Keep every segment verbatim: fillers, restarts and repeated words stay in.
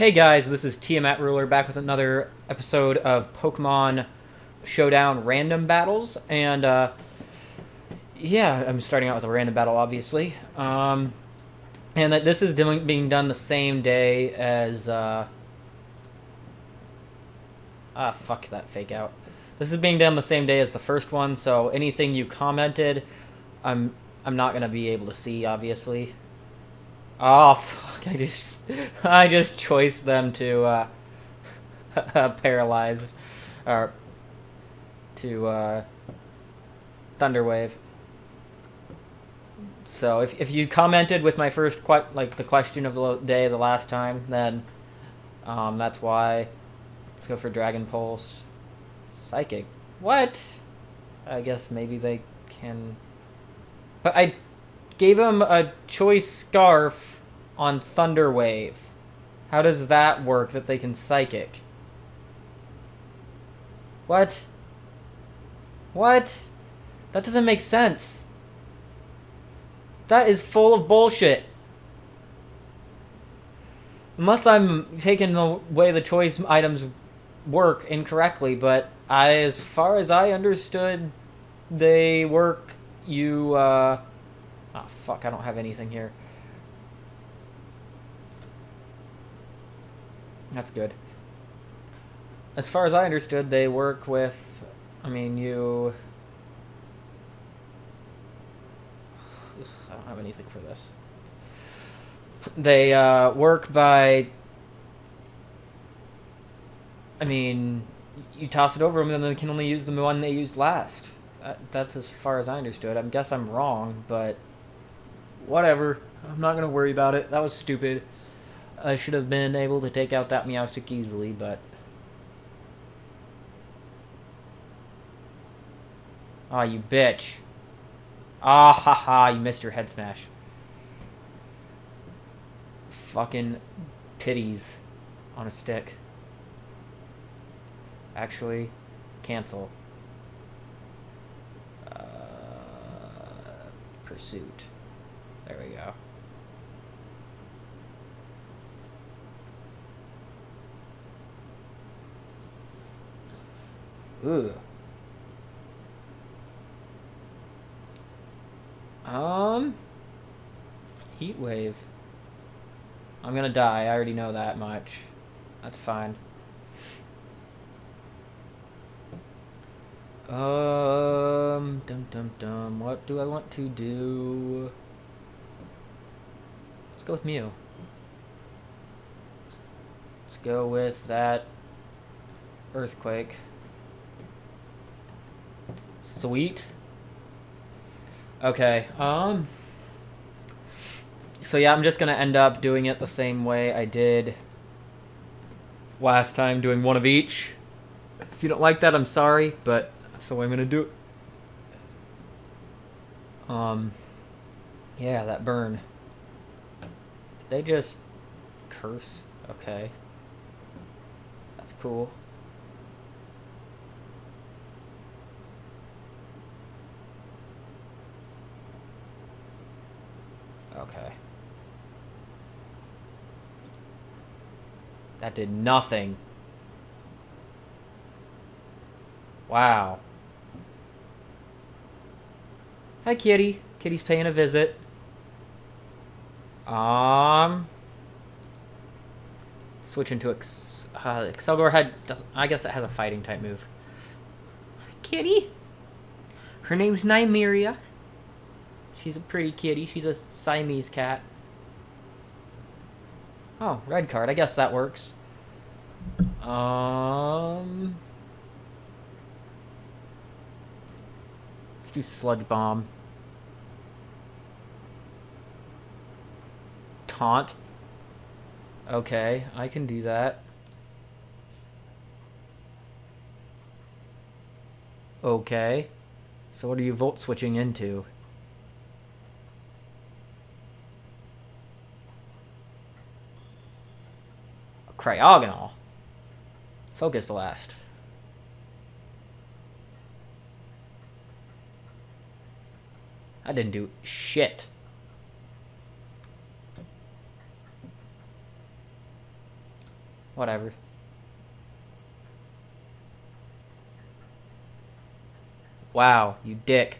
Hey guys, this is TiamatRuler back with another episode of Pokemon Showdown Random Battles, and uh, yeah, I'm starting out with a random battle, obviously, um, and that this is doing, being done the same day as, uh, ah, fuck that fake out. This is being done the same day as the first one, so anything you commented, I'm, I'm not going to be able to see, obviously. Oh, fuck, I just, I just choiced them to, uh, paralyzed, or, to, uh, Thunderwave. So, if, if you commented with my first, que like, the question of the day the last time, then, um, that's why. Let's go for Dragon Pulse. Psychic. What? I guess maybe they can, but I gave him a choice scarf on Thunder Wave. How does that work that they can psychic? What? What? That doesn't make sense. That is full of bullshit. Unless I'm taking the way the choice items work incorrectly, but I, as far as I understood, they work, you, uh... Ah, oh, fuck, I don't have anything here. That's good. As far as I understood, they work with, I mean, you... I don't have anything for this. They uh, work by... I mean, you toss it over them and then they can only use the one they used last. That's as far as I understood. I guess I'm wrong, but... whatever. I'm not going to worry about it. That was stupid. I should have been able to take out that Meowstic easily, but... Aw, oh, you bitch. Ah, ha ha, you missed your head smash. Fucking titties on a stick. Actually, cancel. Uh, pursuit. There we go. Ooh. Um. Heat wave. I'm gonna die. I already know that much. That's fine. Um. Dum dum dum. What do I want to do? Let's go with Mew. Let's go with that Earthquake. Sweet. Okay. Um. So yeah, I'm just gonna end up doing it the same way I did last time, doing one of each. If you don't like that, I'm sorry, but that's the way I'm gonna do it. Um. Yeah, that burn. They just curse. Okay. That's cool. Okay. That did nothing. Wow. Hi, kitty. Kitty's paying a visit. Um, switch into Ex uh, Excelgor had, doesn't, I guess it has a fighting type move. Kitty? Her name's Nymeria. She's a pretty kitty. She's a Siamese cat. Oh, red card. I guess that works. Um, let's do Sludge Bomb. Haunt. Okay, I can do that. Okay. So what are you volt switching into? A Cryogonal. Focus Blast. I didn't do shit. Whatever. Wow, you dick.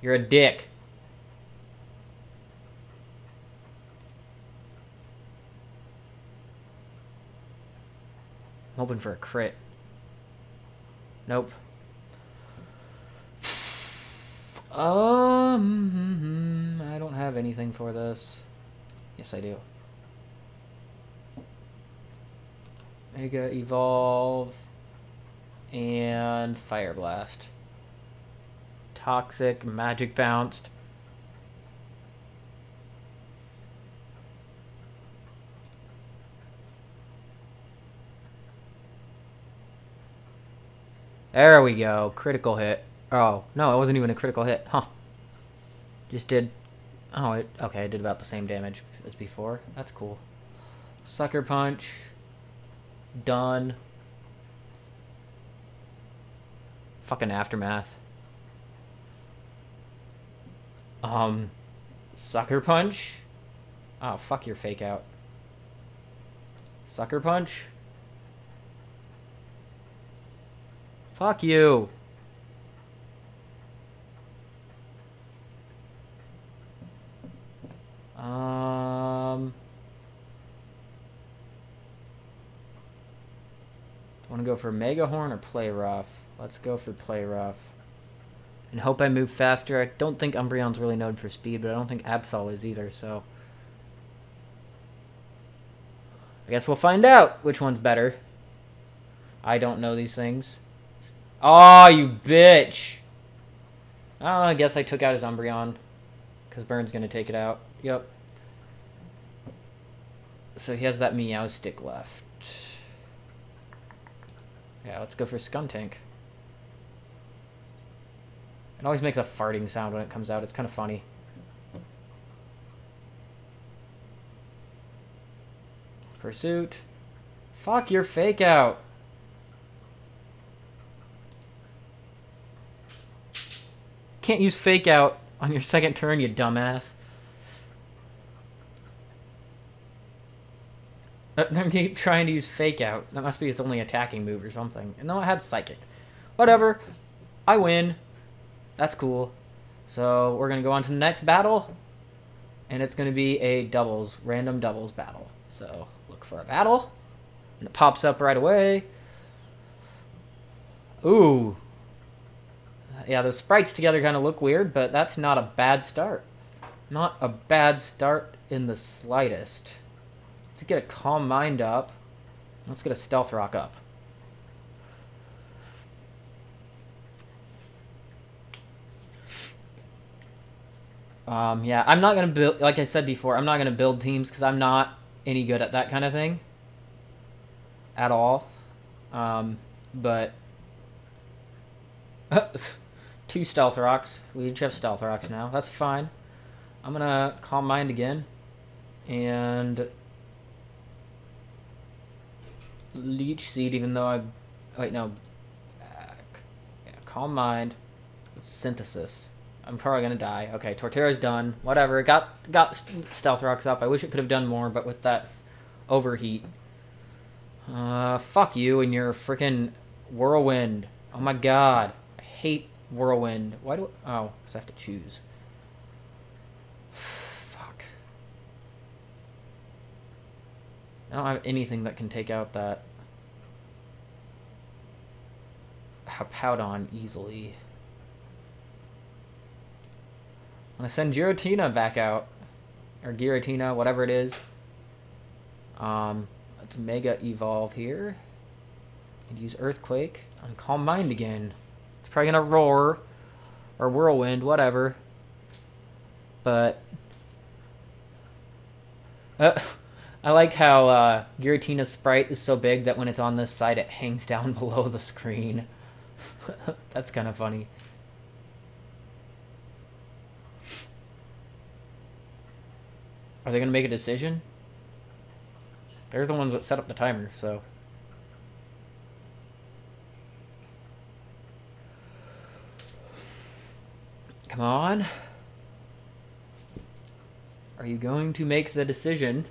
You're a dick. I'm hoping for a crit. Nope. Um, I don't have anything for this. Yes, I do. Mega Evolve and Fire Blast. Toxic, Magic Bounced. There we go. Critical hit. Oh, no, it wasn't even a critical hit. Huh. Just did... Oh, it, okay, it did about the same damage as before. That's cool. Sucker Punch. Done. Fucking Aftermath. Um, Sucker Punch? Oh, fuck your fake out. Sucker Punch? Fuck you! Um... I want to go for Mega Horn or Play Rough? Let's go for Play Rough. And hope I move faster. I don't think Umbreon's really known for speed, but I don't think Absol is either, so... I guess we'll find out which one's better. I don't know these things. Oh, you bitch! Oh, I guess I took out his Umbreon. Because Burn's going to take it out. Yep. So he has that Meowstic left. Yeah, let's go for Skuntank. It always makes a farting sound when it comes out. It's kind of funny. Pursuit. Fuck your fake out. Can't use fake out on your second turn, you dumbass. They're trying to use fake out. That must be its only attacking move or something. No, I had psychic. Whatever. I win. That's cool. So we're going to go on to the next battle. And it's going to be a doubles, random doubles battle. So look for a battle. And it pops up right away. Ooh. Yeah, those sprites together kind of look weird, but that's not a bad start. Not a bad start in the slightest. Let's get a Calm Mind up. Let's get a Stealth Rock up. Um, yeah, I'm not going to build, like I said before, I'm not going to build teams because I'm not any good at that kind of thing. At all. Um, but... Two Stealth Rocks. We each have Stealth Rocks now. That's fine. I'm gonna Calm Mind again. And... Leech Seed, even though I... Wait, no. Back. Yeah, Calm Mind. Synthesis. I'm probably gonna die. Okay, Torterra's done. Whatever. Got, got Stealth Rocks up. I wish it could have done more, but with that overheat. Uh, fuck you and your freaking Whirlwind. Oh my god. I hate... Whirlwind. Why do I... Oh, because I have to choose. Fuck. I don't have anything that can take out that Hippowdon easily. I'm going to send Giratina back out. Or Giratina, whatever it is. Um, let's Mega Evolve here. And use Earthquake. And Calm Mind again. Probably gonna roar or whirlwind, whatever. But uh, I like how uh, Giratina's sprite is so big that when it's on this side, it hangs down below the screen. That's kind of funny. Are they gonna make a decision? They're the ones that set up the timer, so. Come on. Are you going to make the decision?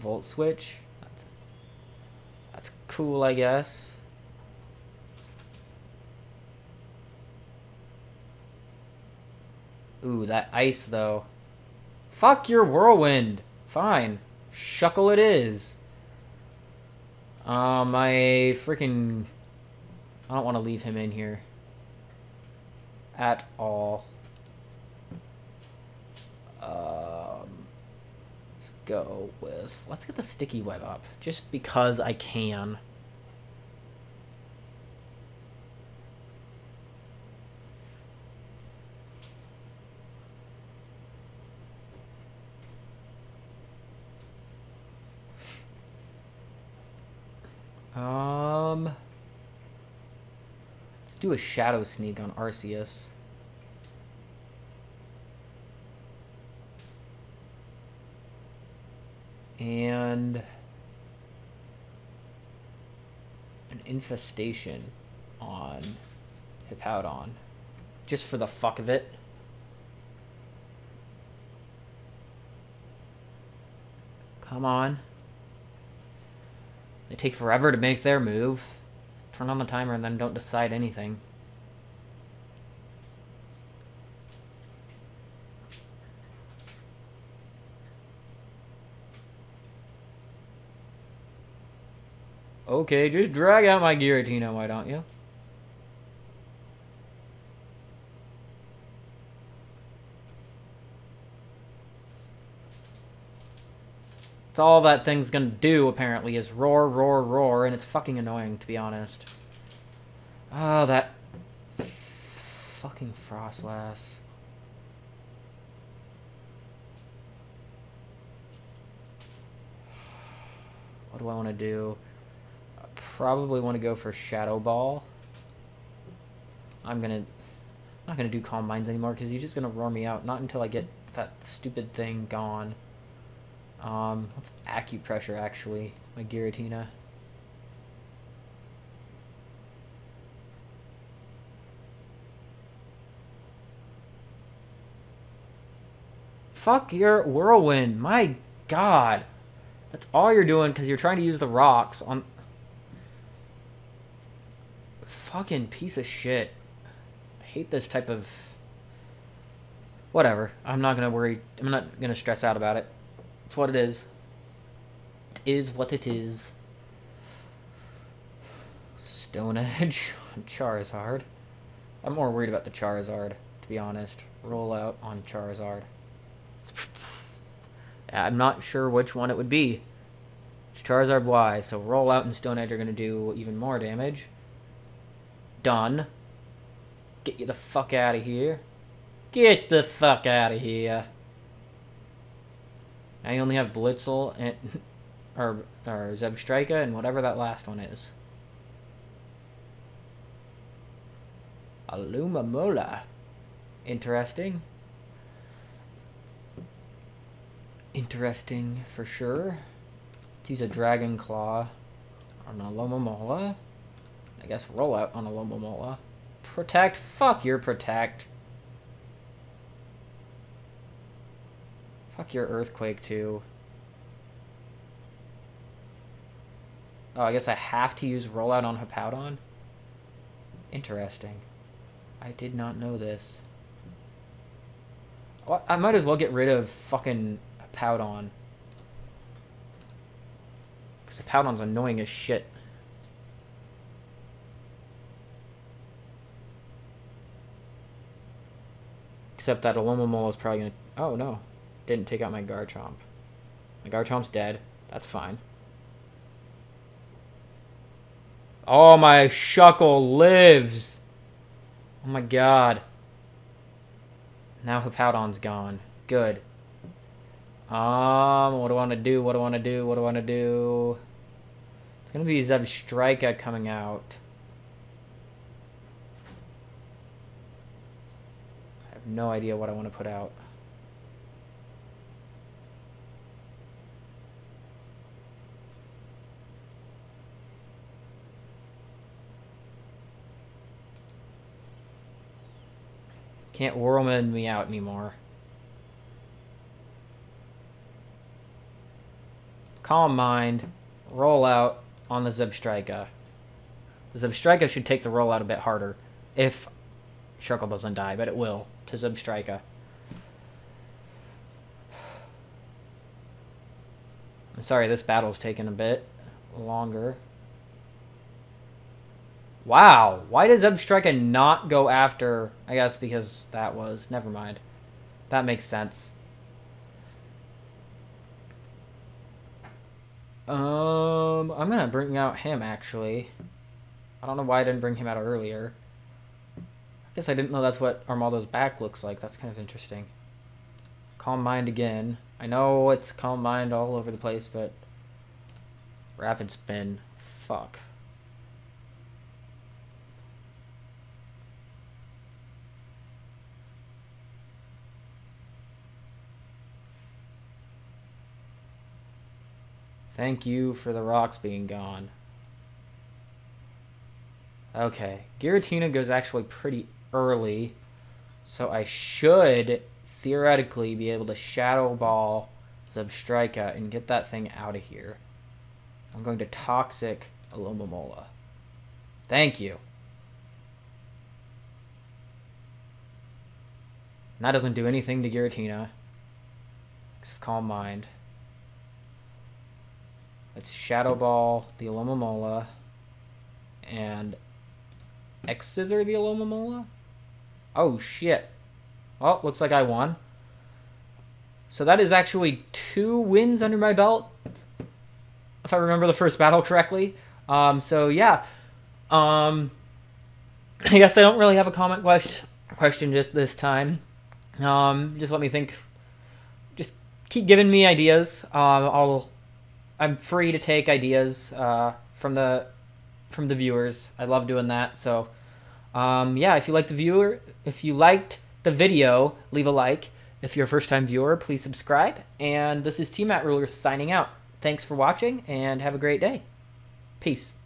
Volt Switch. That's, that's cool, I guess. Ooh, that ice, though. Fuck your whirlwind. Fine. Shuckle it is. Um, I freaking... I don't want to leave him in here. At all. Um, let's go with... Let's get the sticky web up. Just because I can. Um, let's do a shadow sneak on Arceus. And an infestation on Hippowdon. Just for the fuck of it. Come on. They take forever to make their move. Turn on the timer and then don't decide anything. Okay, just drag out my Giratina, why don't you? All that thing's gonna do, apparently, is roar, roar, roar, and it's fucking annoying, to be honest. Oh, that... fucking Frostlass. What do I want to do? I probably want to go for Shadow Ball. I'm gonna... I'm not gonna do Calm Minds anymore, because he's just gonna roar me out. Not until I get that stupid thing gone. Um, let's acupressure, actually, my Giratina. Fuck your whirlwind, my god. That's all you're doing, because you're trying to use the rocks on... Fucking piece of shit. I hate this type of... Whatever, I'm not gonna worry, I'm not gonna stress out about it. It's what it is. It is what it is. Stone Edge on Charizard. I'm more worried about the Charizard, to be honest. Roll out on Charizard. I'm not sure which one it would be. It's Charizard Y, so Roll Out and Stone Edge are going to do even more damage. Done. Get you the fuck out of here. Get the fuck out of here. Now you only have Blitzle and or or Zebstrika and whatever that last one is. Alomomola. Interesting. Interesting for sure. Let's use a Dragon Claw on Alomomola. I guess Roll Out on Alomomola. Protect. Fuck your protect. Fuck your Earthquake, too. Oh, I guess I have to use Rollout on Hippowdon? Interesting. I did not know this. Well, I might as well get rid of fucking Hippowdon. Because Hippowdon's annoying as shit. Except that Alomomola is probably gonna... Oh, no. Didn't take out my Garchomp. My Garchomp's dead. That's fine. Oh, my Shuckle lives! Oh my god. Now Hippowdon's gone. Good. Um, what do I want to do? What do I want to do? What do I want to do? It's going to be Zebstrika coming out. I have no idea what I want to put out. Can't whirlwind me out anymore. Calm Mind, Rollout on the Zebstrika. The Zebstrika should take the Rollout a bit harder if Shuckle doesn't die, but it will to Zebstrika. I'm sorry, this battle's taking a bit longer. Wow, why does Zebstrika not go after... I guess because that was... Never mind. That makes sense. Um, I'm going to bring out him, actually. I don't know why I didn't bring him out earlier. I guess I didn't know that's what Armaldo's back looks like. That's kind of interesting. Calm Mind again. I know it's Calm Mind all over the place, but... Rapid Spin. Fuck. Thank you for the rocks being gone. Okay. Giratina goes actually pretty early. So I should theoretically be able to Shadow Ball Zebstrika and get that thing out of here. I'm going to Toxic Alomomola. Thank you. And that doesn't do anything to Giratina. Except Calm Mind. It's Shadow Ball the Alomomola and X-Scissor the Alomomola? Oh, shit. Well, looks like I won. So that is actually two wins under my belt, if I remember the first battle correctly. Um, so, yeah. Um, I guess I don't really have a comment quest question just this time. Um, just let me think. Just keep giving me ideas. Um, I'll... I'm free to take ideas uh, from the from the viewers. I love doing that. So, um, yeah, if you liked the viewer, if you liked the video, leave a like. If you're a first-time viewer, please subscribe. And this is TiamatRuler signing out. Thanks for watching, and have a great day. Peace.